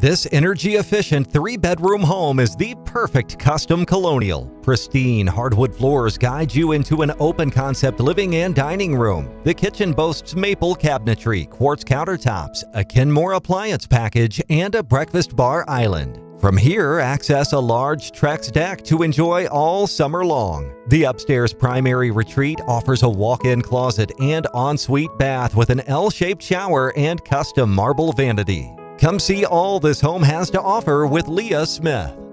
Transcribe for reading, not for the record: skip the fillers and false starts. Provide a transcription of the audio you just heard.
This energy-efficient three-bedroom home is the perfect custom colonial. Pristine hardwood floors guide you into an open-concept living and dining room. The kitchen boasts maple cabinetry, quartz countertops, a Kenmore appliance package, and a breakfast bar island. From here, access a large Trex deck to enjoy all summer long. The upstairs primary retreat offers a walk-in closet and ensuite bath with an L-shaped shower and custom marble vanity. Come see all this home has to offer with Leah Smith.